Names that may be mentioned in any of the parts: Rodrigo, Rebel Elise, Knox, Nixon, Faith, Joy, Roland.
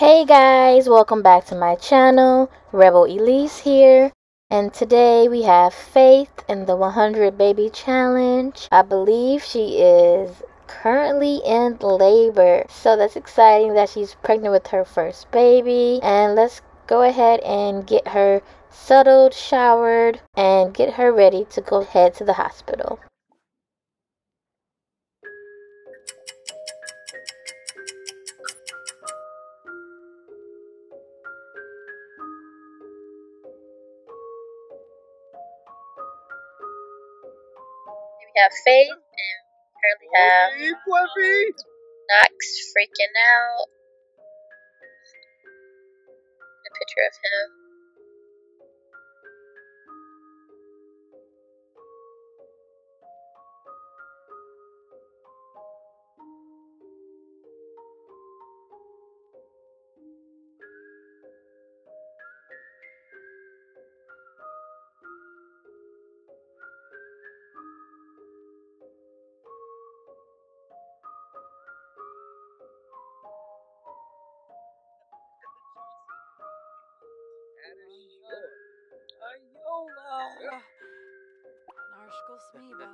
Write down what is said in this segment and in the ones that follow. Hey guys, welcome back to my channel. Rebel Elise here, and today we have Faith in the 100 baby challenge. I believe she is currently in labor, so that's exciting that she's pregnant with her first baby. And let's go ahead and get her settled, showered, and get her ready to go head to the hospital. We have Faith, and we currently have Knox freaking out. A picture of him.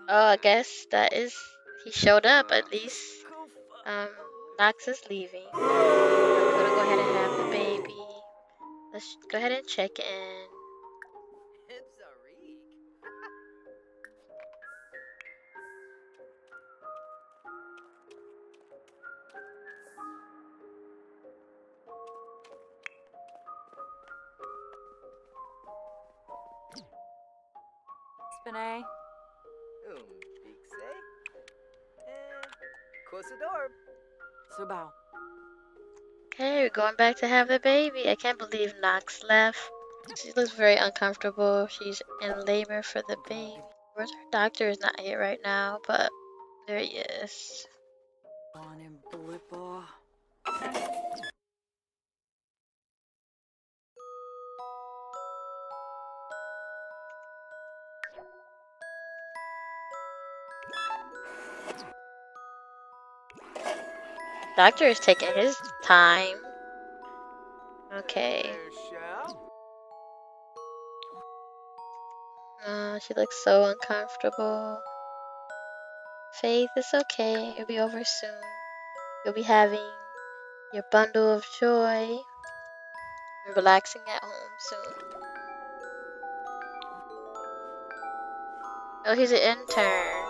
Oh, I guess that is, he showed up at least. Knox is leaving. I'm gonna go ahead and have the baby. Let's go ahead and check in. Spinay. Hey, we're going back to have the baby. I can't believe Knox left. She looks very uncomfortable. She's in labor for the baby. Her doctor is not here right now, but there he is. Doctor is taking his time. Okay. She looks so uncomfortable. Faith, it's okay. It'll be over soon. You'll be having your bundle of joy. You're relaxing at home soon. Oh, he's an intern.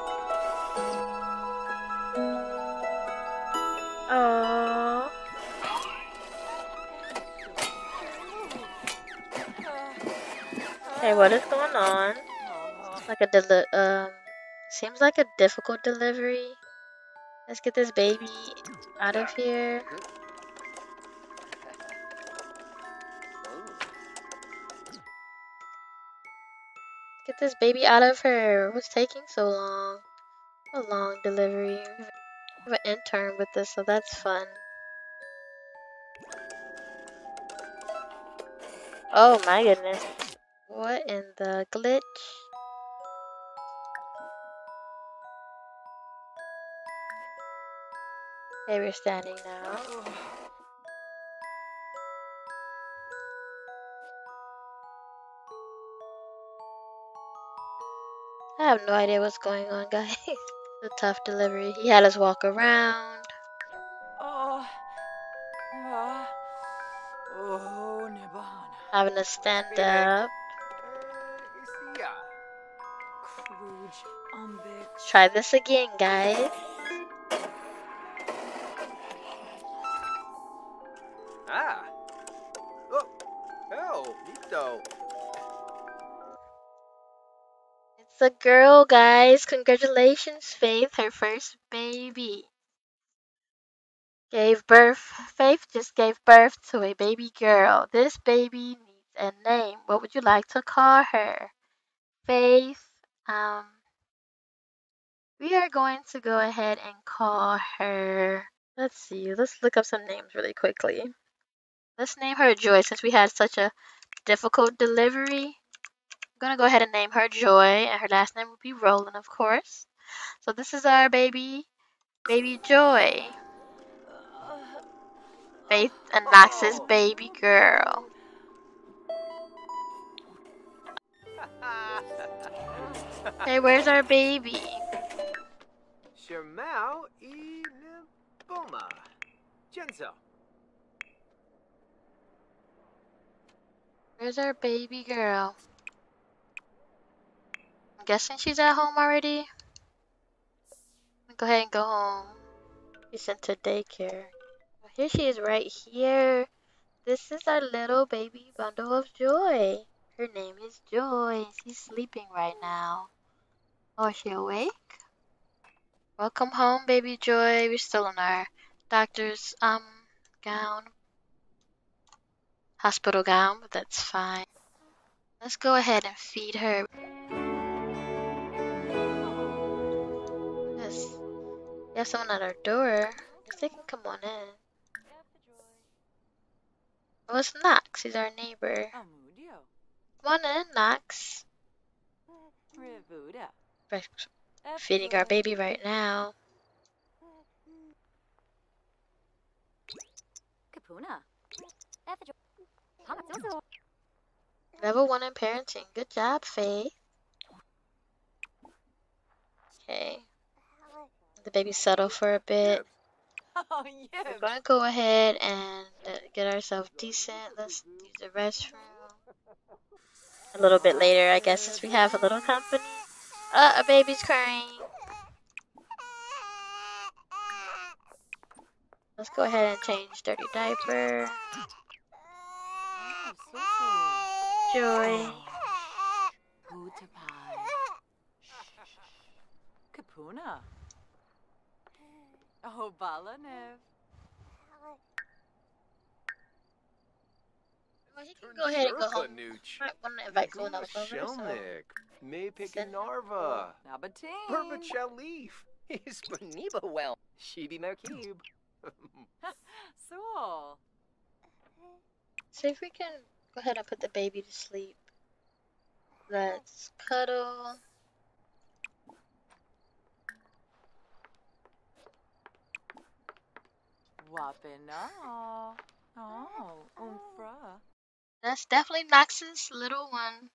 Oh. Hey, what is going on? Like a seems like a difficult delivery. Let's get this baby out of here. Get this baby out of her. What's taking so long? A long delivery. I have an intern with this, so that's fun. Oh my goodness. What in the glitch? Okay, we're standing now. I have no idea what's going on, guys. A tough delivery. He had us walk around. Having to stand up. Let's try this again, guys. It's a girl, guys. Congratulations, Faith, her first baby. Gave birth. Faith just gave birth to a baby girl. This baby needs a name. What would you like to call her? Faith, we are going to go ahead and call her, let's see, let's look up some names really quickly. Let's name her Joy, since we had such a difficult delivery. I'm gonna go ahead and name her Joy, and her last name will be Roland, of course. So this is our baby Joy. Faith and Knox's baby girl. Hey, where's our baby? Shermao e Boma. Genzo. Where's our baby girl? I'm guessing she's at home already. Go ahead and go home. She sent to daycare. Here she is right here. This is our little baby bundle of Joy. Her name is Joy. She's sleeping right now. Oh, is she awake? Welcome home, baby Joy. We're still in our doctor's gown. Hospital gown, but that's fine. Let's go ahead and feed her. Yes. We have someone at our door. Guess they can come on in. Oh, it's Knox. He's our neighbor. Come on in, Knox. We're feeding our baby right now. Level 1 in parenting. Good job, Faith. Okay. The baby settle for a bit. Oh, yeah. We're gonna go ahead and get ourselves decent. Let's use the restroom. A little bit later, I guess, since we have a little company. A baby's crying. Let's go ahead and change dirty diaper. Joy. Kapuna. Oh, Balanev. Well, he can go ahead and go home. I might want to invite Roland over, so... Maypick and Narva. Nabatane. Perpet shall leave. Is Boniba well. She be Mercube. So. See if we can go ahead and put the baby to sleep. Let's cuddle. Wapena. Oh, umfra. That's definitely Knox's little one.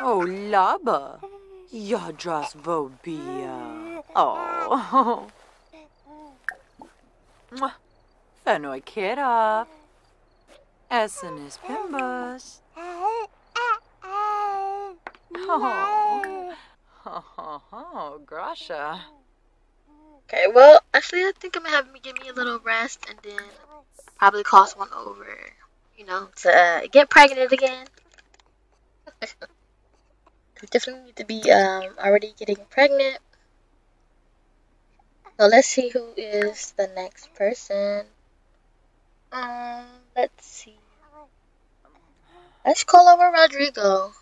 Oh, Laba. Yadras Bobia. Oh. Fenoi Kira. Essenis Pimbus. Oh. Oh, Grasha. Okay, well, actually, I think I'm gonna have me give me a little rest and then probably call someone over, you know, to get pregnant again. We definitely need to be already getting pregnant. So let's see who is the next person. Let's see. Let's call over Rodrigo.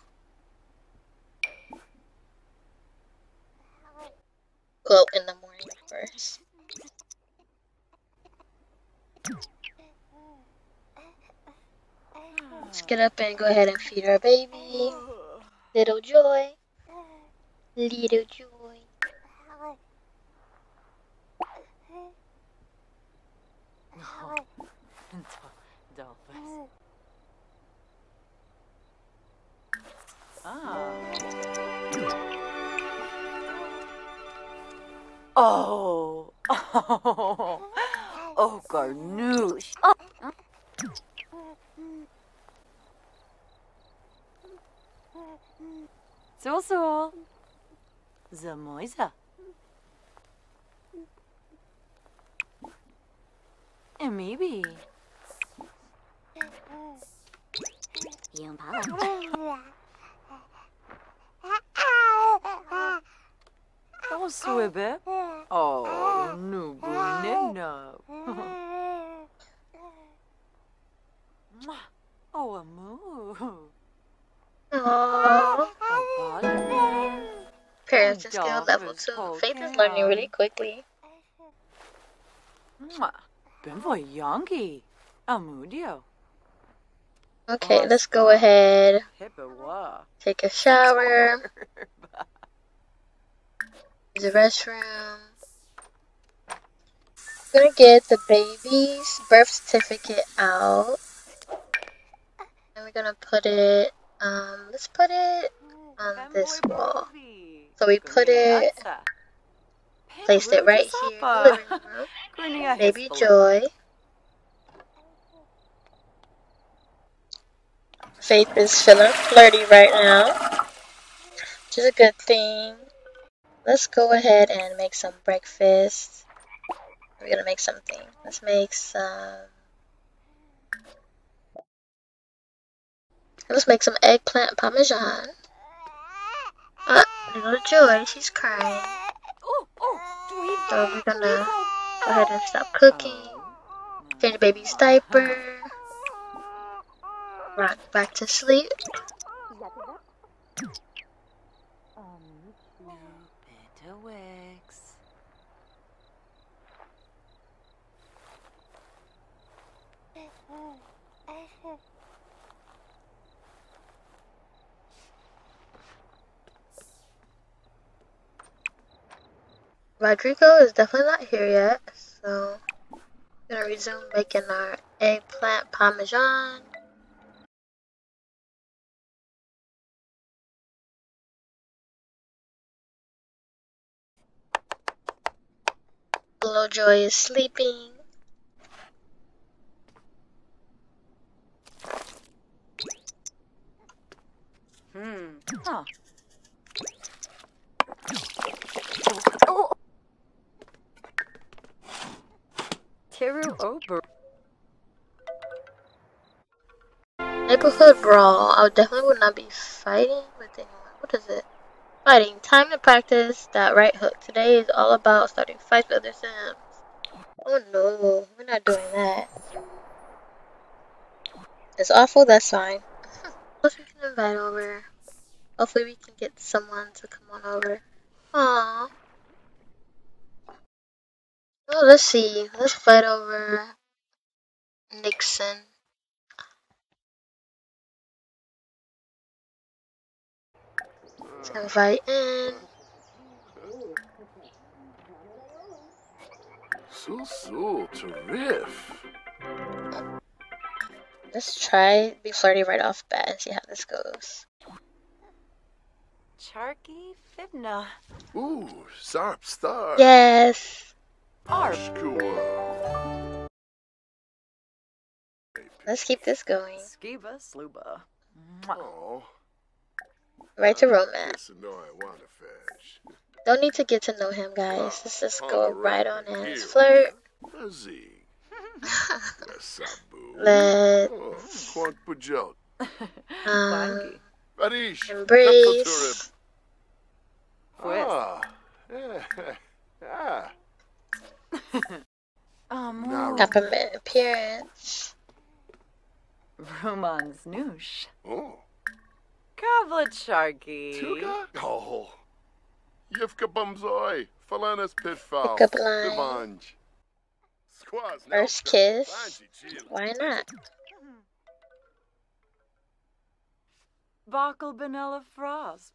Well, in the morning, of course. Let's get up and go ahead and feed our baby. Little Joy. Little Joy. Oh, oh, oh, Garnoosh. Oh. So, the Moisa. And maybe. Young Pala. Oh, Swibbe. Oh, no, no. Oh, a moo. Parents skill level 2. Faith is learning really quickly. Okay, let's go ahead. Take a shower. Use the restroom. gonna get the baby's birth certificate out. And we're gonna put it, let's put it on this wall. So we put it, placed it right here in the living room. Baby Joy. Faith is feeling flirty right now, which is a good thing. Let's go ahead and make some breakfast. We're gonna make something. Let's make some... Let's make some eggplant parmesan. Little Joy, she's crying. So we're gonna go ahead and stop cooking. Change the baby's diaper. Rock back to sleep. Rodrigo is definitely not here yet, so I'm gonna resume making our eggplant parmesan. Little Joy is sleeping. Neighborhood brawl. I definitely would not be fighting with anyone. What is it? Fighting. Time to practice that right hook. Today is all about starting fights with other Sims. Oh no, we're not doing that. It's awful, that's fine. Plus we can invite over. Hopefully we can get someone to come on over. Aww. Well, let's see. Let's fight over Nixon. Let's invite in. So terrific. Let's try be flirty right off bat and see how this goes. Charky Fibna. Ooh, Sarp Star. Yes. Cool. Let's keep this going. Skiba Sluba. Right to romance. Don't need to get to know him, guys. Let's just go right on in. Let's flirt. Let's embrace. Compliment appearance. Roman's noosh. Oh. Kavlet Sharky. Tuga? Oh. Yivka Bumzoi. Falanas Pitfall. Divanj. First kiss. Why not? Bockel Benella Frosp.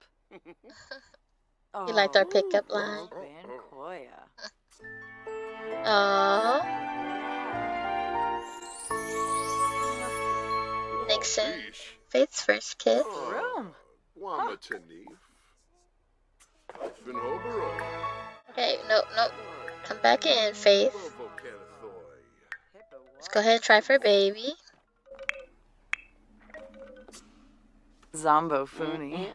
You liked our pickup line. Nixon. Faith's first kiss. Okay, nope. Come back in, Faith. Let's go ahead and try for baby. Zombo Foony.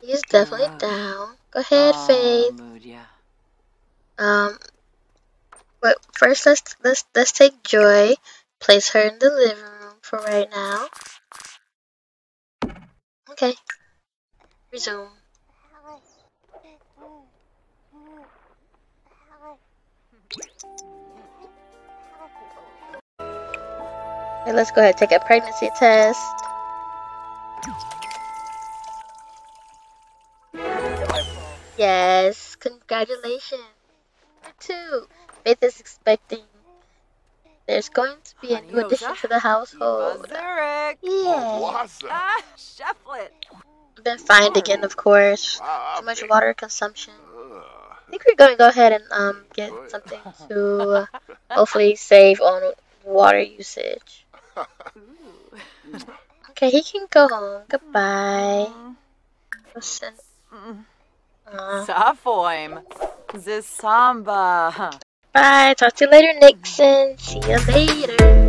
He's definitely down. Go ahead, Faith. But first let's take Joy, place her in the living room for right now. Okay. Resume. Okay, let's go ahead and take a pregnancy test. Yes, congratulations. Two. Faith is expecting. There's going to be a new addition to the household. Yeah. been fined again, of course. Too much water consumption. I think we're going to go ahead and get something to hopefully save on water usage. Okay, he can go home. Goodbye. Bye. Talk to you later, Nixon. See you later.